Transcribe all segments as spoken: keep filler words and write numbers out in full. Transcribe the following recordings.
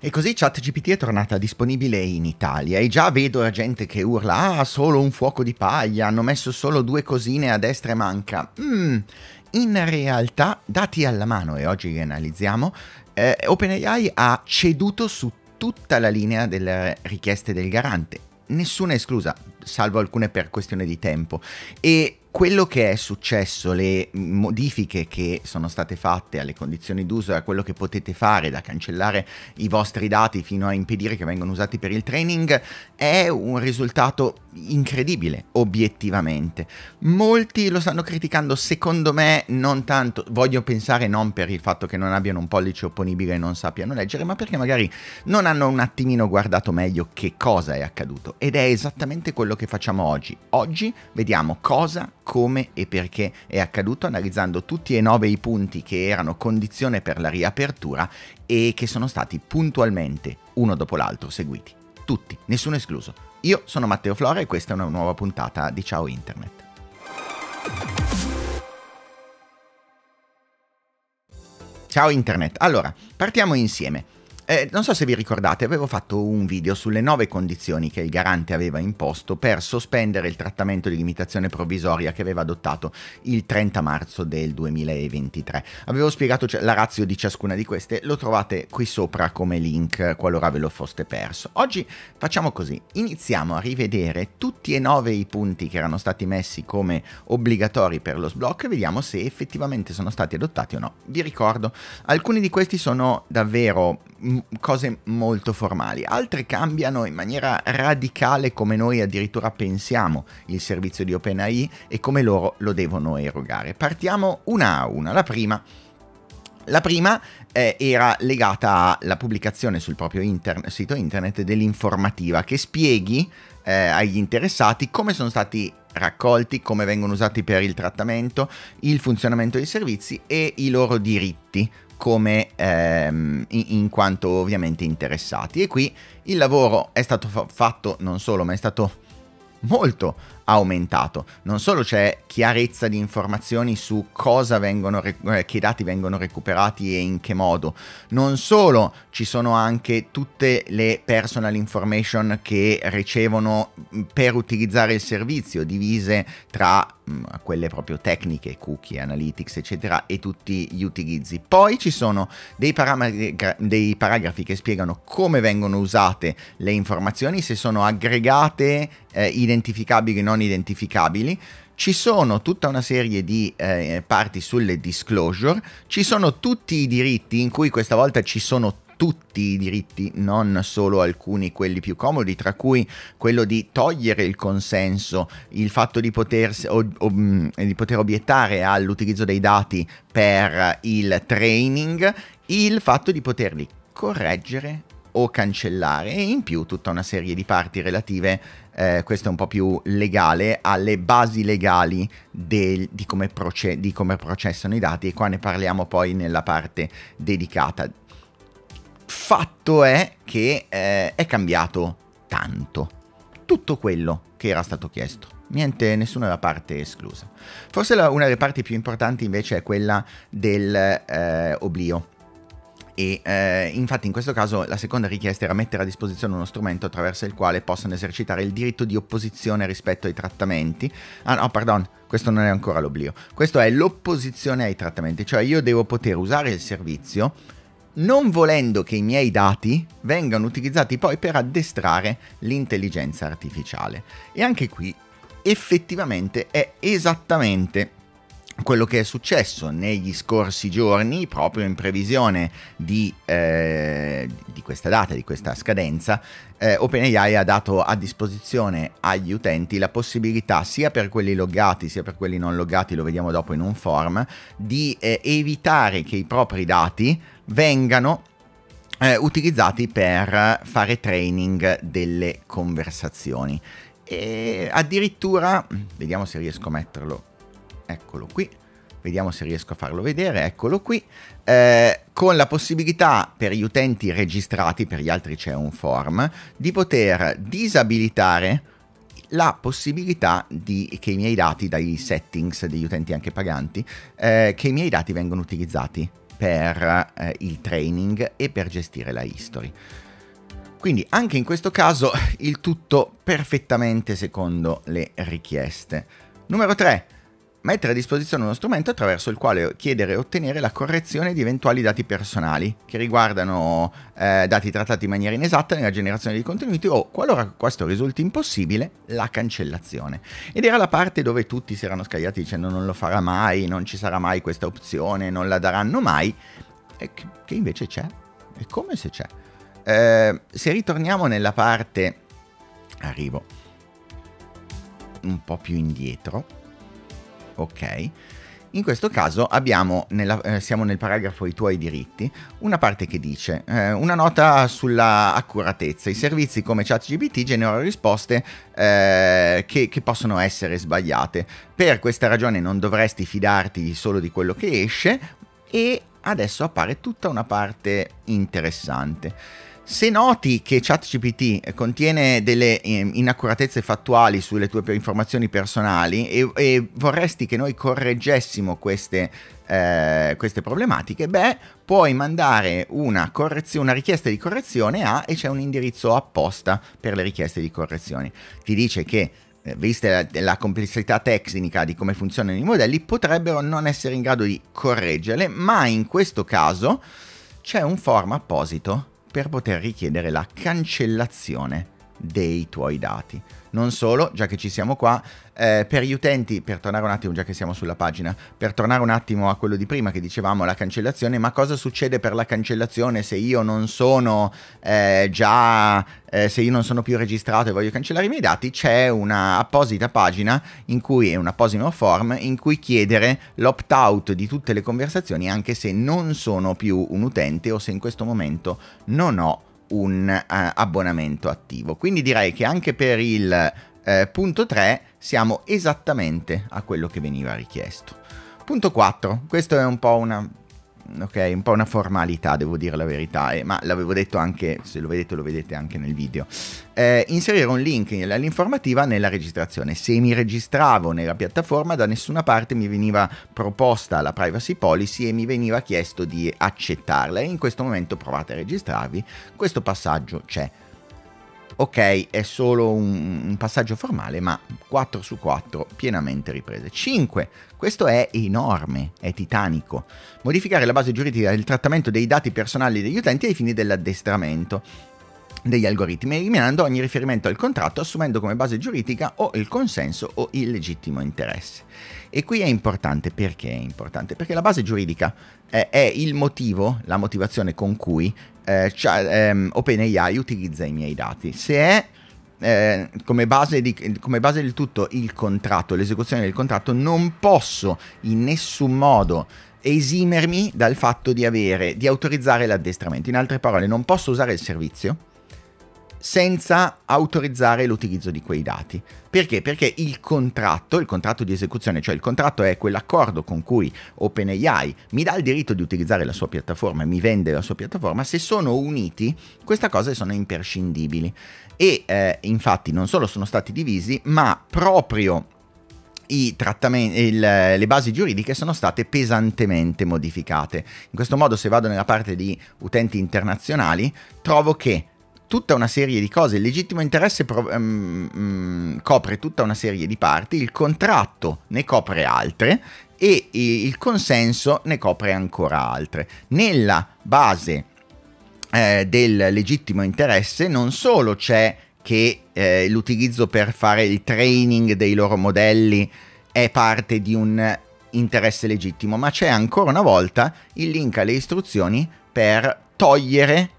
E così ChatGPT è tornata disponibile in Italia e già vedo la gente che urla: ah, solo un fuoco di paglia, hanno messo solo due cosine a destra e manca. Mm, in realtà, dati alla mano, e oggi li analizziamo, eh, OpenAI ha ceduto su tutta la linea delle richieste del Garante, nessuna esclusa, salvo alcune per questione di tempo. E quello che è successo, le modifiche che sono state fatte alle condizioni d'uso, a quello che potete fare, da cancellare i vostri dati fino a impedire che vengano usati per il training, è un risultato incredibile, obiettivamente. Molti lo stanno criticando, secondo me non tanto, voglio pensare non per il fatto che non abbiano un pollice opponibile e non sappiano leggere, ma perché magari non hanno un attimino guardato meglio che cosa è accaduto. Ed è esattamente quello che facciamo oggi. Oggi vediamo cosa, come e perché è accaduto, analizzando tutti e nove i punti che erano condizione per la riapertura e che sono stati puntualmente, uno dopo l'altro, seguiti. Tutti, nessuno escluso. Io sono Matteo Flora e questa è una nuova puntata di Ciao Internet. Ciao Internet. Allora, partiamo insieme. Eh, non so se vi ricordate, avevo fatto un video sulle nove condizioni che il Garante aveva imposto per sospendere il trattamento di limitazione provvisoria che aveva adottato il trenta marzo del duemilaventitré. Avevo spiegato la ratio di ciascuna di queste, lo trovate qui sopra come link qualora ve lo foste perso. Oggi facciamo così, iniziamo a rivedere tutti e nove i punti che erano stati messi come obbligatori per lo sblocco e vediamo se effettivamente sono stati adottati o no. Vi ricordo, alcuni di questi sono davvero cose molto formali, altre cambiano in maniera radicale come noi addirittura pensiamo il servizio di OpenAI e come loro lo devono erogare. Partiamo una a una. La prima, la prima eh, era legata alla pubblicazione sul proprio inter- sito internet dell'informativa che spieghi eh, agli interessati come sono stati raccolti, come vengono usati per il trattamento, il funzionamento dei servizi e i loro diritti come ehm, in quanto ovviamente interessati. E qui il lavoro è stato fa fatto non solo, ma è stato molto aumentato. Non solo c'è chiarezza di informazioni su cosa vengono, che dati vengono recuperati e in che modo, non solo ci sono anche tutte le personal information che ricevono per utilizzare il servizio, divise tra quelle proprio tecniche, cookie, analytics eccetera, e tutti gli utilizzi. Poi ci sono dei, dei paragrafi che spiegano come vengono usate le informazioni, se sono aggregate, eh, identificabili, non identificabili. Ci sono tutta una serie di eh, parti sulle disclosure, ci sono tutti i diritti, in cui questa volta ci sono tutti i diritti, non solo alcuni, quelli più comodi, tra cui quello di togliere il consenso, il fatto di poter, ob, ob, di poter obiettare all'utilizzo dei dati per il training, il fatto di poterli correggere o cancellare, e in più tutta una serie di parti relative, eh, questo è un po' più legale, alle basi legali del, di, come proce, di come processano i dati, e qua ne parliamo poi nella parte dedicata. Fatto è che eh, è cambiato tanto, tutto quello che era stato chiesto, niente, nessuna parte esclusa. Forse la, una delle parti più importanti invece è quella dell'oblio. Eh, E eh, infatti in questo caso la seconda richiesta era mettere a disposizione uno strumento attraverso il quale possano esercitare il diritto di opposizione rispetto ai trattamenti. Ah no, pardon, questo non è ancora l'oblio, questo è l'opposizione ai trattamenti, cioè io devo poter usare il servizio non volendo che i miei dati vengano utilizzati poi per addestrare l'intelligenza artificiale. E anche qui effettivamente è esattamente quello che è successo negli scorsi giorni, proprio in previsione di, eh, di questa data, di questa scadenza. eh, OpenAI ha dato a disposizione agli utenti la possibilità, sia per quelli loggati sia per quelli non loggati, lo vediamo dopo in un form, di eh, evitare che i propri dati vengano eh, utilizzati per fare training delle conversazioni. E addirittura, vediamo se riesco a metterlo, eccolo qui, vediamo se riesco a farlo vedere, eccolo qui, eh, con la possibilità per gli utenti registrati, per gli altri c'è un form, di poter disabilitare la possibilità di, che i miei dati, dai settings degli utenti anche paganti, eh, che i miei dati vengano utilizzati per eh, il training e per gestire la history. Quindi anche in questo caso il tutto perfettamente secondo le richieste. Numero tre. Mettere a disposizione uno strumento attraverso il quale chiedere e ottenere la correzione di eventuali dati personali che riguardano eh, dati trattati in maniera inesatta nella generazione di contenuti o, qualora questo risulti impossibile, la cancellazione. Ed era la parte dove tutti si erano scagliati dicendo non lo farà mai, non ci sarà mai questa opzione, non la daranno mai, e che invece c'è, è come se c'è. Eh, se ritorniamo nella parte, arrivo un po' più indietro, ok, in questo caso abbiamo nella, eh, siamo nel paragrafo i tuoi diritti, una parte che dice eh, una nota sulla accuratezza, i servizi come ChatGPT generano risposte eh, che, che possono essere sbagliate, per questa ragione non dovresti fidarti solo di quello che esce, e adesso appare tutta una parte interessante. Se noti che ChatGPT contiene delle eh, inaccuratezze fattuali sulle tue informazioni personali e, e vorresti che noi correggessimo queste, eh, queste problematiche, beh, puoi mandare una, una richiesta di correzione a, e c'è un indirizzo apposta per le richieste di correzione. Ti dice che, vista la, la complessità tecnica di come funzionano i modelli, potrebbero non essere in grado di correggerle, ma in questo caso c'è un form apposito per poter richiedere la cancellazione dei tuoi dati. Non solo, già che ci siamo qua, eh, per gli utenti, per tornare un attimo, già che siamo sulla pagina, per tornare un attimo a quello di prima che dicevamo, la cancellazione, ma cosa succede per la cancellazione se io non sono eh, già, eh, se io non sono più registrato e voglio cancellare i miei dati? C'è una apposita pagina in cui, è un apposito form, in cui chiedere l'opt-out di tutte le conversazioni anche se non sono più un utente o se in questo momento non ho un eh, abbonamento attivo. Quindi direi che anche per il eh, punto tre siamo esattamente a quello che veniva richiesto. Punto quattro, questo è un po' una, okay, un po' una formalità, devo dire la verità, eh, ma l'avevo detto anche, se lo vedete lo vedete anche nel video. Eh, inserire un link all'informativa nella registrazione. Se mi registravo nella piattaforma, da nessuna parte mi veniva proposta la privacy policy e mi veniva chiesto di accettarla, e in questo momento provate a registrarvi, questo passaggio c'è. Ok, è solo un, un passaggio formale, ma quattro su quattro pienamente riprese. cinque. Questo è enorme, è titanico. Modificare la base giuridica del trattamento dei dati personali degli utenti ai fini dell'addestramento degli algoritmi, eliminando ogni riferimento al contratto, assumendo come base giuridica o il consenso o il legittimo interesse. E qui è importante, perché è importante? Perché la base giuridica eh, è il motivo, la motivazione con cui eh, ehm, OpenAI utilizza i miei dati. Se è eh, come, base di, come base del tutto il contratto, l'esecuzione del contratto, non posso in nessun modo esimermi dal fatto di avere, di autorizzare l'addestramento. In altre parole, non posso usare il servizio senza autorizzare l'utilizzo di quei dati. Perché? Perché il contratto, il contratto di esecuzione, cioè il contratto è quell'accordo con cui OpenAI mi dà il diritto di utilizzare la sua piattaforma e mi vende la sua piattaforma, se sono uniti, queste cose sono imprescindibili. E eh, infatti non solo sono stati divisi, ma proprio i trattamenti, il, le basi giuridiche sono state pesantemente modificate. In questo modo, se vado nella parte di utenti internazionali, trovo che tutta una serie di cose, il legittimo interesse pro, um, um, copre tutta una serie di parti, il contratto ne copre altre e il consenso ne copre ancora altre. Nella base eh, del legittimo interesse non solo c'è che eh, l'utilizzo per fare il training dei loro modelli è parte di un interesse legittimo, ma c'è ancora una volta il link alle istruzioni per togliere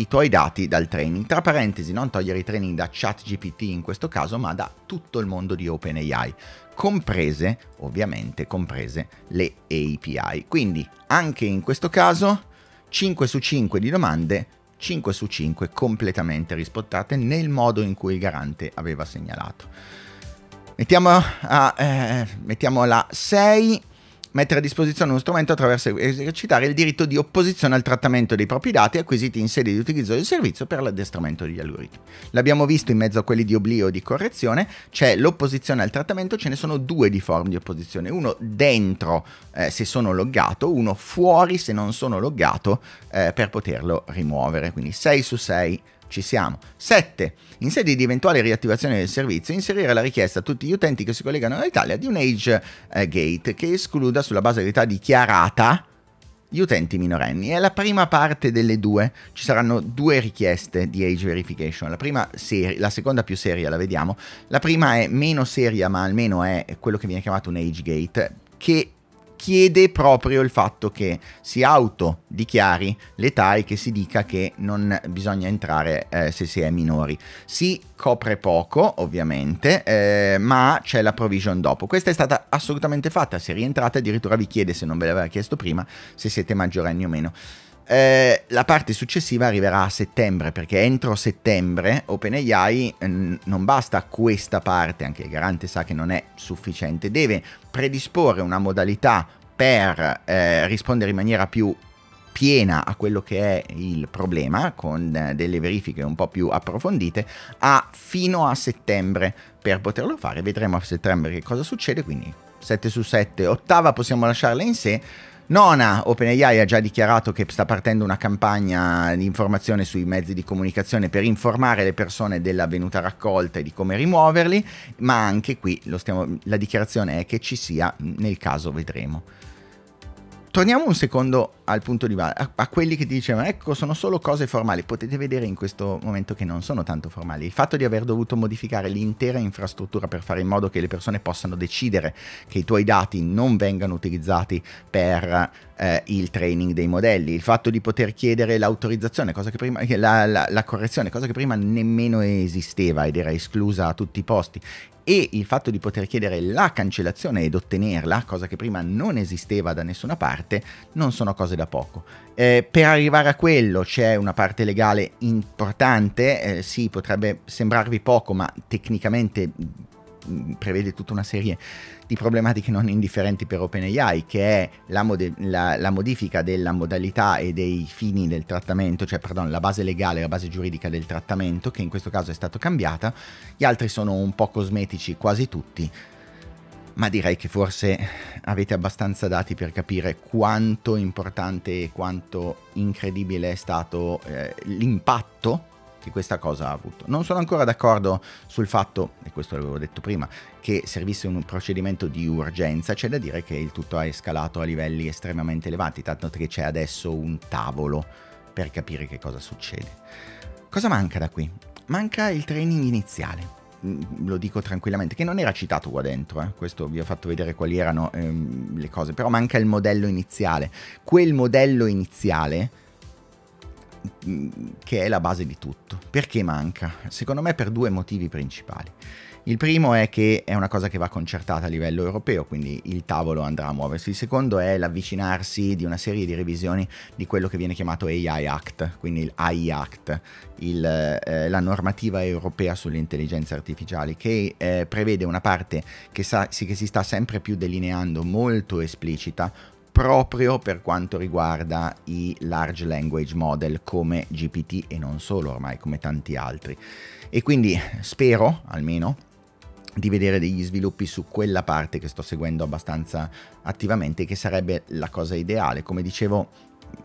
i tuoi dati dal training, tra parentesi non togliere i training da ChatGPT in questo caso, ma da tutto il mondo di OpenAI, comprese ovviamente comprese le A P I. Quindi anche in questo caso cinque su cinque di domande, cinque su cinque completamente rispettate nel modo in cui il Garante aveva segnalato. Mettiamo, a, eh, mettiamo la sei. mettere a disposizione uno strumento attraverso esercitare il diritto di opposizione al trattamento dei propri dati acquisiti in sede di utilizzo del servizio per l'addestramento degli algoritmi. L'abbiamo visto in mezzo a quelli di oblio o di correzione, c'è l'opposizione al trattamento, ce ne sono due di forme di opposizione, uno dentro eh, se sono loggato, uno fuori se non sono loggato eh, per poterlo rimuovere, quindi sei su sei. Ci siamo. sette. In sede di eventuale riattivazione del servizio, inserire la richiesta a tutti gli utenti che si collegano all'Italia di un age eh, gate che escluda sulla base dell'età dichiarata gli utenti minorenni. È la prima parte delle due. Ci saranno due richieste di age verification. La prima seria, la seconda più seria, la vediamo. La prima è meno seria, ma almeno è quello che viene chiamato un age gate, che chiede proprio il fatto che si autodichiari l'età e che si dica che non bisogna entrare eh, se si è minori. Si copre poco, ovviamente, eh, ma c'è la provision dopo. Questa è stata assolutamente fatta, se rientrate addirittura vi chiede, se non ve l'aveva chiesto prima, se siete maggiorenni o meno. Eh, la parte successiva arriverà a settembre, perché entro settembre OpenAI eh, non basta questa parte, anche il Garante sa che non è sufficiente, deve predisporre una modalità per eh, rispondere in maniera più piena a quello che è il problema, con eh, delle verifiche un po' più approfondite, a, fino a settembre per poterlo fare. Vedremo a settembre che cosa succede, quindi sette su sette, ottava possiamo lasciarla in sé. Nona, OpenAI ha già dichiarato che sta partendo una campagna di informazione sui mezzi di comunicazione per informare le persone dell'avvenuta raccolta e di come rimuoverli, ma anche qui lo stiamo, la dichiarazione è che ci sia, nel caso vedremo. Torniamo un secondo al punto di base, a, a quelli che dicevano ecco sono solo cose formali. Potete vedere in questo momento che non sono tanto formali. Il fatto di aver dovuto modificare l'intera infrastruttura per fare in modo che le persone possano decidere che i tuoi dati non vengano utilizzati per eh, il training dei modelli, il fatto di poter chiedere l'autorizzazione, cosa che prima, la, la, la correzione, cosa che prima nemmeno esisteva ed era esclusa a tutti i posti, e il fatto di poter chiedere la cancellazione ed ottenerla, cosa che prima non esisteva da nessuna parte, non sono cose da poco. Eh, per arrivare a quello c'è una parte legale importante, eh, sì, potrebbe sembrarvi poco, ma tecnicamente mh, prevede tutta una serie di problematiche non indifferenti per OpenAI, che è la, la, la modifica della modalità e dei fini del trattamento, cioè pardon, la base legale, la base giuridica del trattamento, che in questo caso è stata cambiata. Gli altri sono un po' cosmetici, quasi tutti, ma direi che forse avete abbastanza dati per capire quanto importante e quanto incredibile è stato eh, l'impatto che questa cosa ha avuto. Non sono ancora d'accordo sul fatto, e questo l'avevo detto prima, che servisse un procedimento di urgenza. C'è da dire che il tutto è escalato a livelli estremamente elevati, tanto che c'è adesso un tavolo per capire che cosa succede. Cosa manca da qui? Manca il training iniziale, lo dico tranquillamente, che non era citato qua dentro, eh. Questo vi ho fatto vedere quali erano ehm, le cose, però manca il modello iniziale, quel modello iniziale che è la base di tutto. Perché manca? Secondo me per due motivi principali. Il primo è che è una cosa che va concertata a livello europeo, quindi il tavolo andrà a muoversi. Il secondo è l'avvicinarsi di una serie di revisioni di quello che viene chiamato A I Act, quindi il A I Act, il, eh, la normativa europea sull'intelligenza artificiale, che eh, prevede una parte che, sa, si, che si sta sempre più delineando, molto esplicita, proprio per quanto riguarda i large language model come G P T e non solo, ormai come tanti altri. E quindi spero, almeno, di vedere degli sviluppi su quella parte che sto seguendo abbastanza attivamente, che sarebbe la cosa ideale. Come dicevo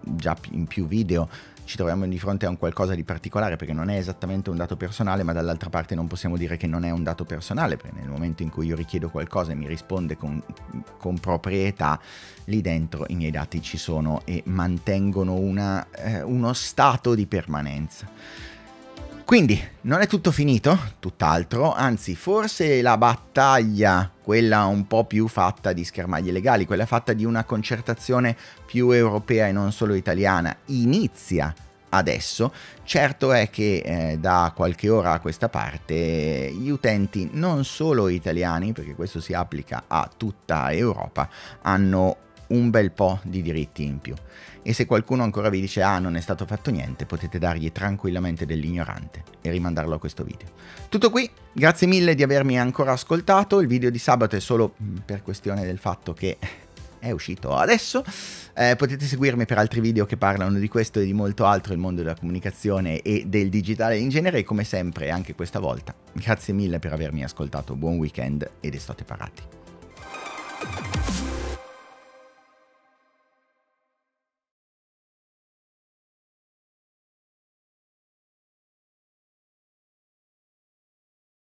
già in più video, ci troviamo di fronte a un qualcosa di particolare, perché non è esattamente un dato personale, ma dall'altra parte non possiamo dire che non è un dato personale, perché nel momento in cui io richiedo qualcosa e mi risponde con, con proprietà, lì dentro i miei dati ci sono e mantengono una, eh, uno stato di permanenza. Quindi non è tutto finito, tutt'altro, anzi forse la battaglia, quella un po' più fatta di schermaglie legali, quella fatta di una concertazione più europea e non solo italiana, inizia adesso. Certo è che eh, da qualche ora a questa parte gli utenti, non solo italiani, perché questo si applica a tutta Europa, hanno un bel po' di diritti in più. E se qualcuno ancora vi dice ah non è stato fatto niente, potete dargli tranquillamente dell'ignorante e rimandarlo a questo video. Tutto qui, grazie mille di avermi ancora ascoltato. Il video di sabato è solo per questione del fatto che è uscito adesso. Eh, potete seguirmi per altri video che parlano di questo e di molto altro, il mondo della comunicazione e del digitale in genere, e come sempre anche questa volta grazie mille per avermi ascoltato, buon weekend ed estate parati.